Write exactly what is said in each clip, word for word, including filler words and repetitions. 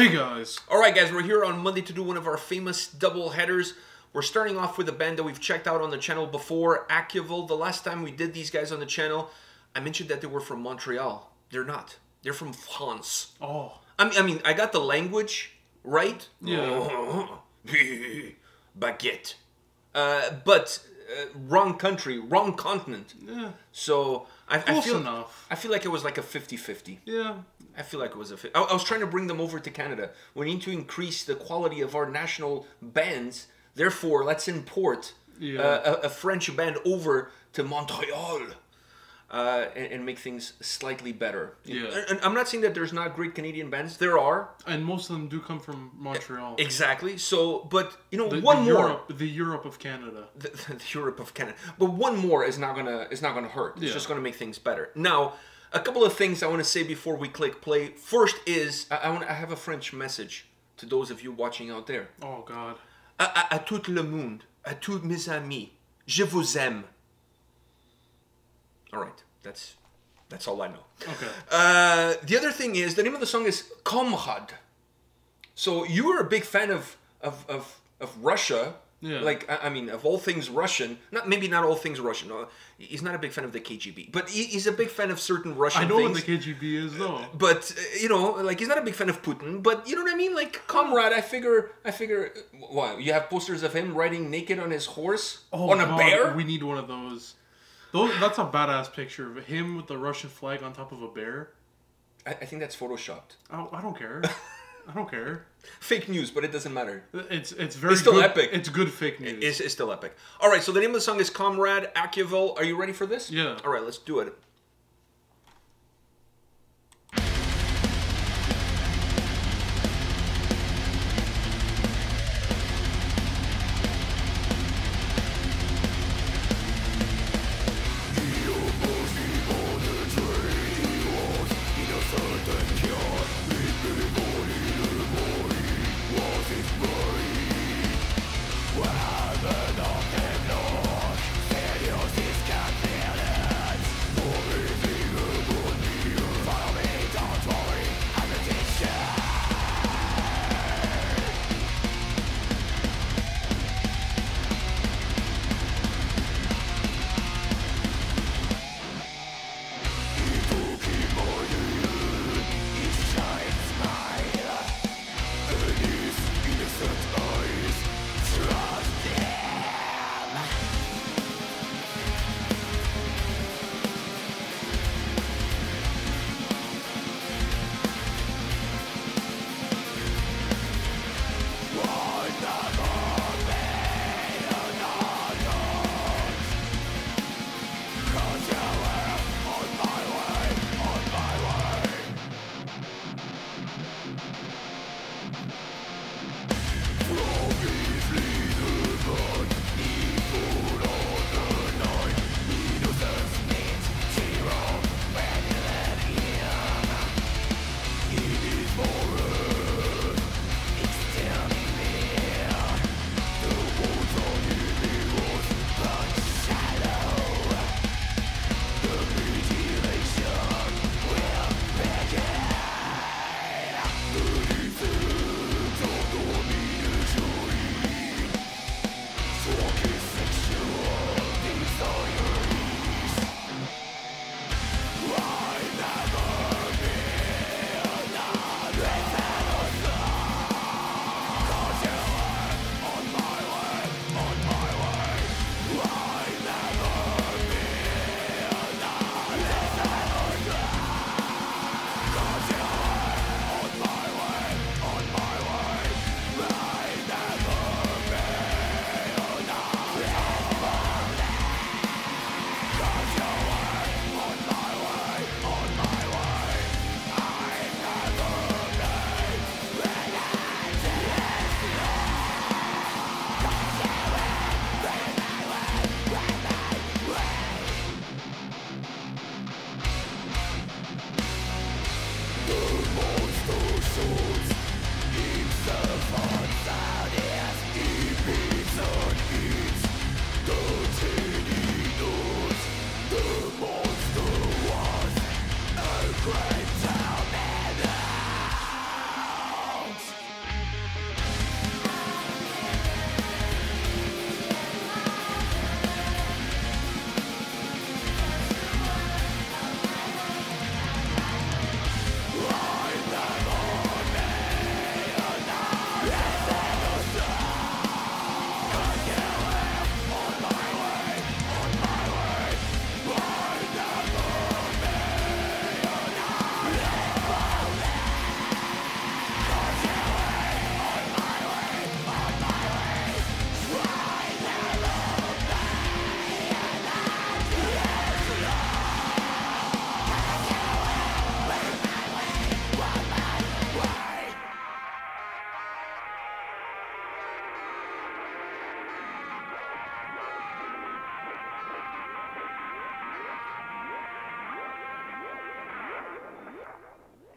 Hey guys. Alright guys, we're here on Monday to do one of our famous double headers. We're starting off with a band that we've checked out on the channel before, Akiavel. The last time we did these guys on the channel, I mentioned that they were from Montreal. They're not. They're from France. Oh. I mean, I, mean, I got the language right. Yeah. Baguette. Uh, but uh, wrong country, wrong continent. Yeah. So I, I feel enough. I feel like it was like a fifty fifty. Yeah. I feel like it was a fifty. I, I was trying to bring them over to Canada. We need to increase the quality of our national bands. Therefore, let's import yeah. uh, a, a French band over to Montreal. Uh, and, and make things slightly better. Yeah. And, and I'm not saying that there's not great Canadian bands. There are. And most of them do come from Montreal. Exactly. So, but, you know, the, one the more. Europe, the Europe of Canada. The, the Europe of Canada. But one more is not gonna, it's not going to hurt. It's yeah. just going to make things better. Now, a couple of things I want to say before we click play. First is, I, I, want, I have a French message to those of you watching out there. Oh, God. À, à, à tout le monde, à tous mes amis, je vous aime. All right, that's that's all I know. Okay. Uh, the other thing is the name of the song is Komrad. So you were a big fan of of of, of Russia. Yeah. Like I, I mean, of all things Russian. Not maybe not all things Russian. No, he's not a big fan of the K G B, but he, he's a big fan of certain Russian. I know things. What the K G B is, though. But uh, you know, like he's not a big fan of Putin. But you know what I mean? Like Komrad, I figure, I figure. Wow, you have posters of him riding naked on his horse oh, on a God, bear. We need one of those. Those, that's a badass picture of him with the Russian flag on top of a bear. I, I think that's photoshopped. Oh, I don't care. I don't care. Fake news, but it doesn't matter. It's it's very it's still good, epic. It's good fake news. It is, it's still epic. All right, so the name of the song is Komrad, Akiavel. Are you ready for this? Yeah. All right, let's do it. Wow.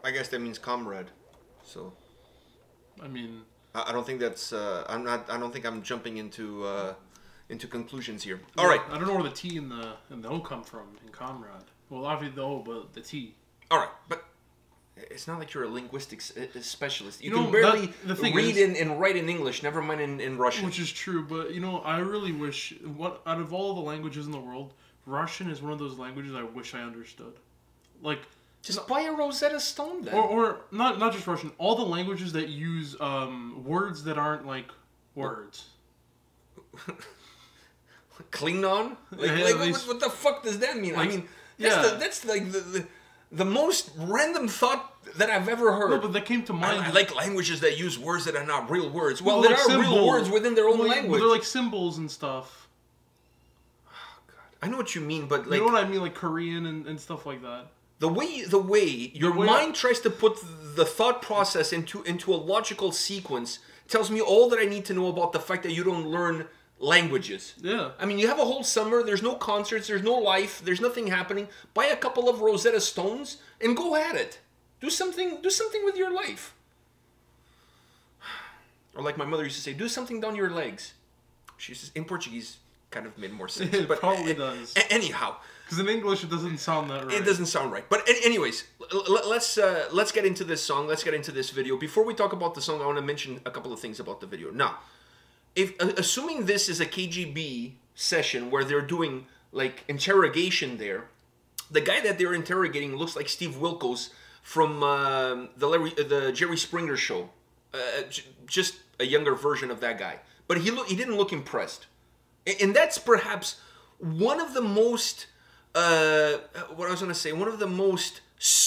I guess that means comrade. So. I mean. I, I don't think that's. Uh, I'm not. I don't think I'm jumping into uh, into conclusions here. All yeah, right. I don't know where the T and the and the O come from in comrade. Well, obviously the O, but the T. All right, but. It's not like you're a linguistics specialist. You, you know, can barely that, the read is, in, and write in English, never mind in, in Russian. Which is true, but, you know, I really wish... What out of all the languages in the world, Russian is one of those languages I wish I understood. Like... Just not, buy a Rosetta Stone, then. Or, or not not just Russian. All the languages that use um, words that aren't, like, words. Klingon? Like, yeah, like least, what, what the fuck does that mean? Like, I mean, that's, yeah. the, that's like the... the The most random thought that I've ever heard. No, but that came to mind. I, I like languages that use words that are not real words. Well, well there like are symbol. real words within their own well, language. They're like symbols and stuff. Oh, God. I know what you mean, but like... You know what I mean? Like Korean and, and stuff like that. The way, the way your the way mind I... tries to put the thought process into, into a logical sequence tells me all that I need to know about the fact that you don't learn... languages. Yeah. I mean, you have a whole summer, there's no concerts, there's no life, there's nothing happening. Buy a couple of Rosetta Stones and go at it. Do something, do something with your life. Or like my mother used to say, do something down your legs. She says, in Portuguese, kind of made more sense. It but probably it, does. Anyhow. Because in English, it doesn't sound that right. It doesn't sound right. But anyways, let's, uh, let's get into this song. Let's get into this video. Before we talk about the song, I want to mention a couple of things about the video. Now, If, assuming this is a K G B session where they're doing, like, interrogation there, the guy that they're interrogating looks like Steve Wilkos from uh, the, Larry, uh, the Jerry Springer show. Uh, j just a younger version of that guy. But he, lo he didn't look impressed. And, and that's perhaps one of the most, uh, what I was going to say, one of the most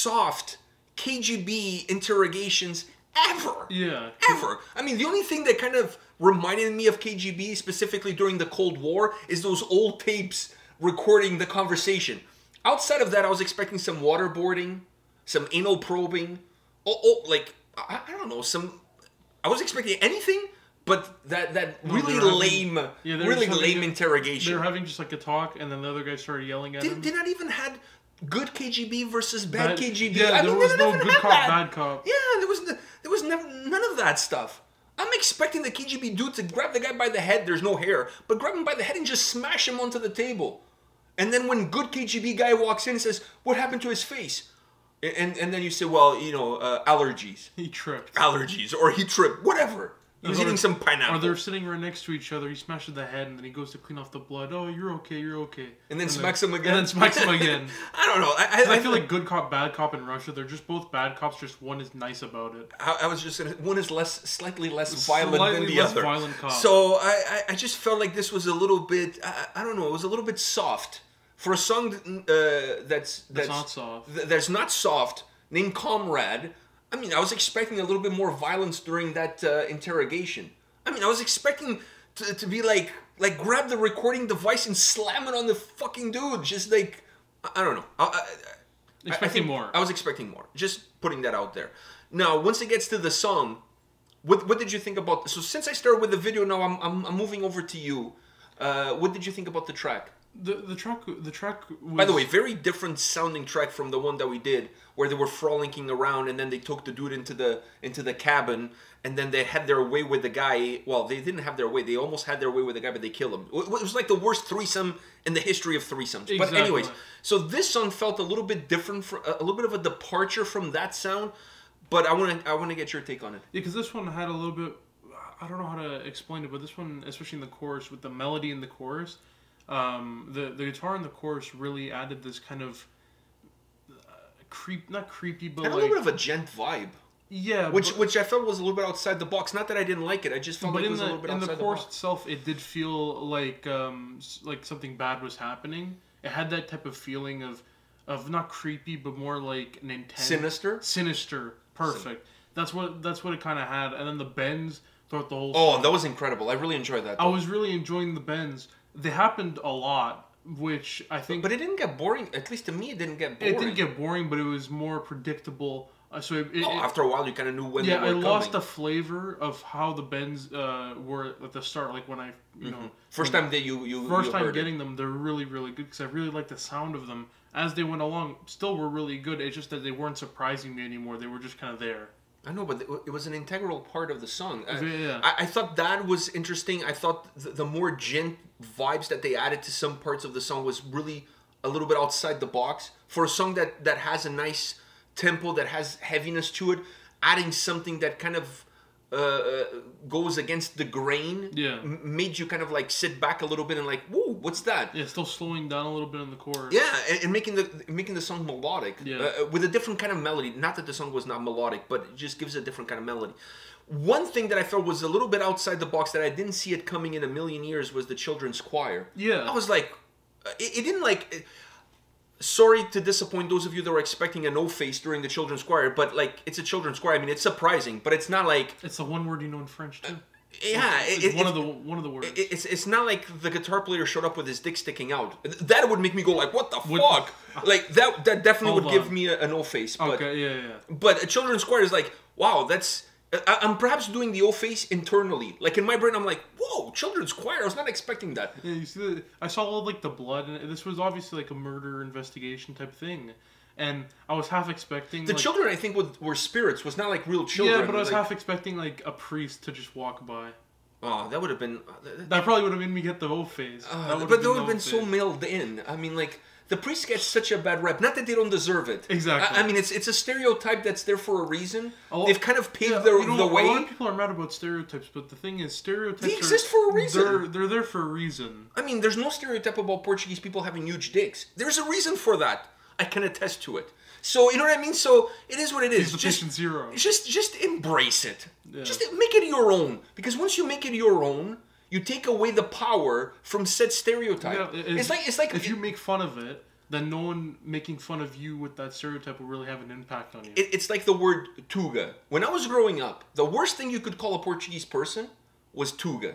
soft K G B interrogations ever. Yeah. Ever. I mean, the only thing that kind of... reminded me of K G B, specifically during the Cold War, is those old tapes recording the conversation. Outside of that, I was expecting some waterboarding, some anal probing, oh, oh like, I, I don't know, some... I was expecting anything, but that, that no, really lame, having, yeah, really lame a, interrogation. They were having just like a talk, and then the other guy started yelling at they, him. They not even had good K G B versus bad, bad K G B. Yeah, I there mean, was no good cop, that. bad cop. Yeah, there was, there was never, none of that stuff. I'm expecting the K G B dude to grab the guy by the head, there's no hair, but grab him by the head and just smash him onto the table. And then when good K G B guy walks in and says, what happened to his face? And, and then you say, well, you know, uh, allergies. He tripped. Allergies, or he tripped, whatever. He was or eating some pineapple. Or they're sitting right next to each other, he smashes the head, and then he goes to clean off the blood. Oh, you're okay, you're okay. And then and smacks then, him again. And then smacks him again. I don't know. I, I, I feel like good cop, bad cop in Russia, they're just both bad cops, just one is nice about it. I, I was just gonna, one is less, slightly less violent slightly than the less other. Violent cop. So I, I just felt like this was a little bit, I, I don't know, it was a little bit soft. For a song uh, that's, that's, that's not soft, th that's not soft, named Comrade, I mean, I was expecting a little bit more violence during that uh, interrogation. I mean, I was expecting to, to be like, like grab the recording device and slam it on the fucking dude. Just like, I don't know. I, I, expecting I think more. I was expecting more. Just putting that out there. Now, once it gets to the song, what what did you think about? So since I started with the video, now I'm I'm, I'm moving over to you. Uh, what did you think about the track? The the track the track was... By the way, very different sounding track from the one that we did, where they were frolicking around and then they took the dude into the into the cabin and then they had their way with the guy. Well, they didn't have their way. They almost had their way with the guy, but they killed him. It was like the worst threesome in the history of threesomes. Exactly. But anyways, so this song felt a little bit different, for, a little bit of a departure from that sound. But I want to I want to get your take on it. Yeah, because this one had a little bit. I don't know how to explain it, but this one, especially in the chorus, with the melody in the chorus. Um, the, the guitar in the chorus really added this kind of uh, creep, not creepy, but like, a little bit of a gent vibe. Yeah, which but, which I felt was a little bit outside the box. Not that I didn't like it, I just felt like it was the, a little bit outside the box. In the chorus itself, it did feel like um, like something bad was happening. It had that type of feeling of of not creepy, but more like an intense, sinister, sinister. Perfect. Sin that's what that's what it kind of had. And then the bends throughout the whole. Oh, song. That was incredible! I really enjoyed that. Though. I was really enjoying the bends. They happened a lot, which I think... But it didn't get boring. At least to me, it didn't get boring. It didn't get boring, but it was more predictable. Uh, so it, well, it, after a while, you kind of knew when yeah, they were I coming. Lost the flavor of how the bends uh, were at the start. Like when I, you mm-hmm. know, first time that you you first you time heard getting it. them, they're really really good because I really liked the sound of them as they went along. Still, were really good. It's just that they weren't surprising me anymore. They were just kind of there. I know, but it was an integral part of the song. I, yeah. I, I thought that was interesting. I thought the, the more gent vibes that they added to some parts of the song was really a little bit outside the box for a song that that has a nice tempo, that has heaviness to it. Adding something that kind of uh, goes against the grain yeah. made you kind of like sit back a little bit and like, whoa, what's that? Yeah, still slowing down a little bit in the chorus. Yeah, and, and making the making the song melodic yeah. uh, with a different kind of melody. Not that the song was not melodic, but it just gives a different kind of melody. One thing that I felt was a little bit outside the box that I didn't see it coming in a million years was the children's choir. Yeah, I was like, it, it didn't like. It, Sorry to disappoint those of you that were expecting a no face during the children's choir, but like it's a children's choir. I mean, it's surprising, but it's not like it's the one word you know in French too. Uh, yeah, it's, it's it, one it, of the one of the words. It, it's it's not like the guitar player showed up with his dick sticking out. That would make me go like, what the would, fuck? Uh, like that that definitely would on. give me a, a no face. But, okay, yeah, yeah. But a children's choir is like, wow, that's. I, I'm perhaps doing the O face internally. Like in my brain, I'm like, whoa, children's choir. I was not expecting that. Yeah, you see the, I saw all like the blood, and this was obviously like a murder investigation type thing. And I was half expecting the like, children. I think were spirits. Was not like real children. Yeah, but I was like, half expecting like a priest to just walk by. Oh, that would have been. That, that probably would have made me get the O face. Uh, that but that would have been so mailed in. I mean, like. The priests get such a bad rep. Not that they don't deserve it. Exactly. I, I mean, it's it's a stereotype that's there for a reason. Lot, They've kind of paved yeah, their, you know, the way. A lot of people are mad about stereotypes, but the thing is, stereotypes They exist are, for a reason. They're, they're there for a reason. I mean, there's no stereotype about Portuguese people having huge dicks. There's a reason for that. I can attest to it. So, you know what I mean? So, it is what it is. He's the just, patient zero. Just, just embrace it. Yeah. Just make it your own. Because once you make it your own, you take away the power from said stereotype. Yeah, it's, it's like it's like if it, you make fun of it, then no one making fun of you with that stereotype will really have an impact on you. It, it's like the word "tuga." When I was growing up, the worst thing you could call a Portuguese person was "tuga."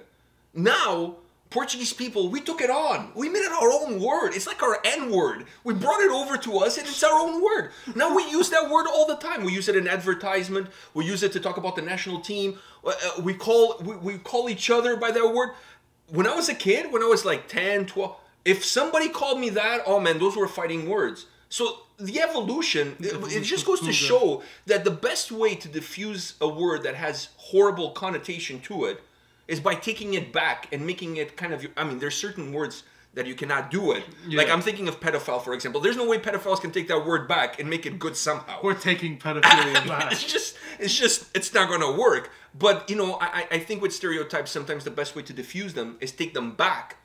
Now, Portuguese people, we took it on. We made it our own word. It's like our N word. We brought it over to us, and it's our own word. Now we use that word all the time. We use it in advertisement. We use it to talk about the national team. Uh, we call we, we call each other by that word. When I was a kid, when I was like ten, twelve, if somebody called me that, oh man, those were fighting words. So the evolution, it, it just goes to show that the best way to diffuse a word that has horrible connotation to it is by taking it back and making it kind of... I mean, there's certain words that you cannot do it. Yeah. Like, I'm thinking of pedophile, for example. There's no way pedophiles can take that word back and make it good somehow. We're taking pedophilia back. It's just... It's just... It's not going to work. But, you know, I, I think with stereotypes, sometimes the best way to diffuse them is take them back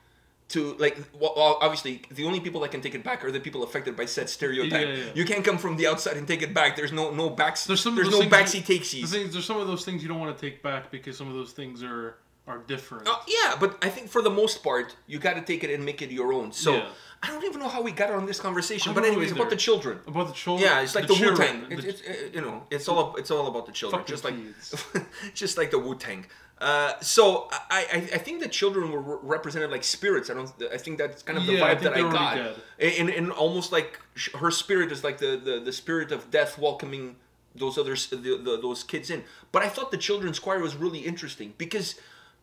to... Like, well, obviously, the only people that can take it back are the people affected by said stereotype. Yeah, yeah, yeah. You can't come from the outside and take it back. There's no, no backs... There's, some there's no backseat takesies. The there's some of those things you don't want to take back because some of those things are... are different. Uh, yeah, but I think for the most part, you got to take it and make it your own. So yeah. I don't even know how we got on this conversation, but anyways, either. about the children. About the children. Yeah, it's like the, the Wu-Tang. It, it, it, you know, it's all it's all about the children, just like just like the Wu-Tang. Uh, so I, I I think the children were re represented like spirits. I don't. I think that's kind of the yeah, vibe I that I got. And and almost like her spirit is like the the the spirit of death welcoming those others the, the, those kids in. But I thought the children's choir was really interesting because.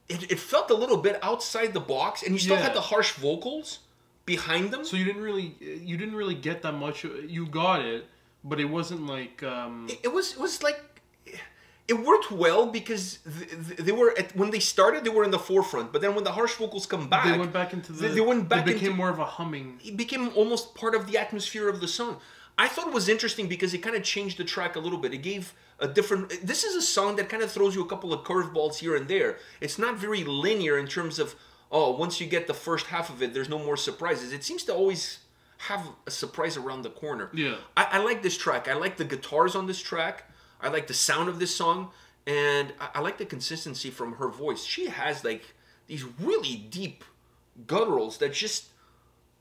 It, it felt a little bit outside the box, and you still yeah. had the harsh vocals behind them. So you didn't really, you didn't really get that much. You got it, but it wasn't like um... it, it was. It was like it worked well because they, they were at, when they started, they were in the forefront. But then when the harsh vocals come back, they went back into the. They, they went back. It became into, more of a humming. It became almost part of the atmosphere of the song. I thought it was interesting because it kind of changed the track a little bit. It gave a different... This is a song that kind of throws you a couple of curveballs here and there. It's not very linear in terms of, oh, once you get the first half of it, there's no more surprises. It seems to always have a surprise around the corner. Yeah. I, I like this track. I like the guitars on this track. I like the sound of this song. And I, I like the consistency from her voice. She has, like, these really deep gutturals that just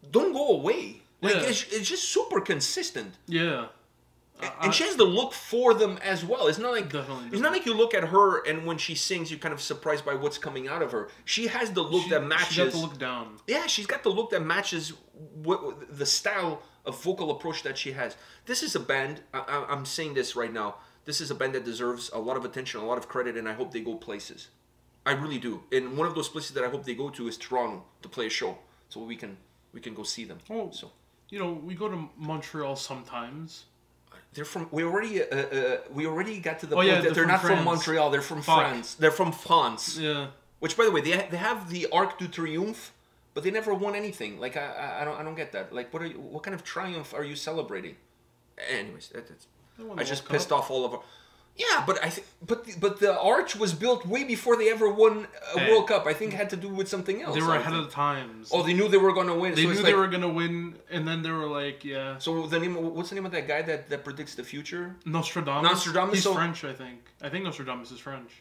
don't go away. Like, yeah. it's, it's just super consistent. Yeah. And I, she has the look for them as well. It's not like definitely, it's definitely. not like you look at her and when she sings, you're kind of surprised by what's coming out of her. She has the look she, that matches. She's got the look down. Yeah, she's got the look that matches the style of vocal approach that she has. This is a band, I, I'm saying this right now, this is a band that deserves a lot of attention, a lot of credit, and I hope they go places. I really do. And one of those places that I hope they go to is Toronto to play a show, so we can we can go see them. Oh, so you know, we go to Montreal sometimes. They're from. We already uh, uh, we already got to the oh, point yeah, that they're, they're not France. From Montreal. They're from Fuck. France. They're from France. Yeah. Which, by the way, they ha they have the Arc du Triomphe, but they never won anything. Like I I don't I don't get that. Like what are you, what kind of triumph are you celebrating? Anyways, that, that's. I just pissed off all of our. Yeah, but I think, but the, but the arch was built way before they ever won a hey. World Cup. I think it had to do with something else. They were ahead of the times. Oh, they knew they were going to win. They so knew like, they were going to win, and then they were like, yeah. So the name, what's the name of that guy that that predicts the future? Nostradamus. Nostradamus. He's so, French, I think. I think Nostradamus is French.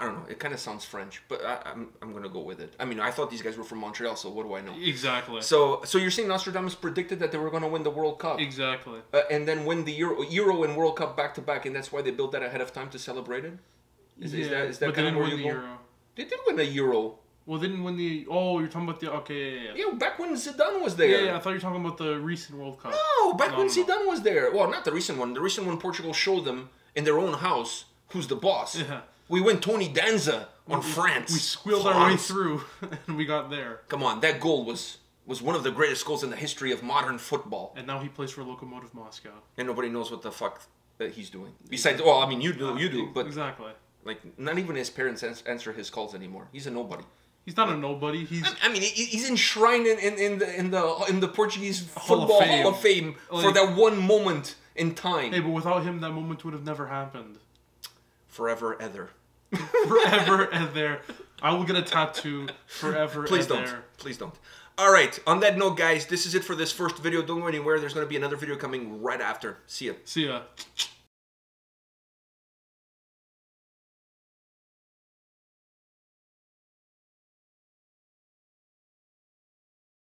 I don't know. It kind of sounds French, but I, I'm I'm gonna go with it. I mean, I thought these guys were from Montreal, so what do I know? Exactly. So so you're saying Nostradamus predicted that they were gonna win the World Cup? Exactly. Uh, and then win the Euro, Euro and World Cup back to back, and that's why they built that ahead of time to celebrate it. Is, yeah, is that is that kind of where you go? Euro. They did win a Euro. Well, they didn't win the. Oh, you're talking about the. Okay, yeah, yeah. Yeah, back when Zidane was there. Yeah, yeah, I thought you were talking about the recent World Cup. No, back no, when no. Zidane was there. Well, not the recent one. The recent one, Portugal showed them in their own house who's the boss. Yeah. We went Tony Danza on we, France. We squealed France. Our way through, and we got there. Come on, that goal was was one of the greatest goals in the history of modern football. And now he plays for Lokomotiv Moscow. And nobody knows what the fuck that he's doing. Besides, well, I mean, you do, you do, but exactly. Like, not even his parents answer his calls anymore. He's a nobody. He's not a nobody. He's. I mean, he's enshrined in in, in the in the in the Portuguese Football Hall of Fame, Hall of Fame like, for that one moment in time. Hey, but without him, that moment would have never happened. Forever, ether. Forever and there. I will get a tattoo forever please and don't there. Please don't. All right, on that note, guys, this is it for this first video. Don't go anywhere. There's going to be another video coming right after. See ya. See ya.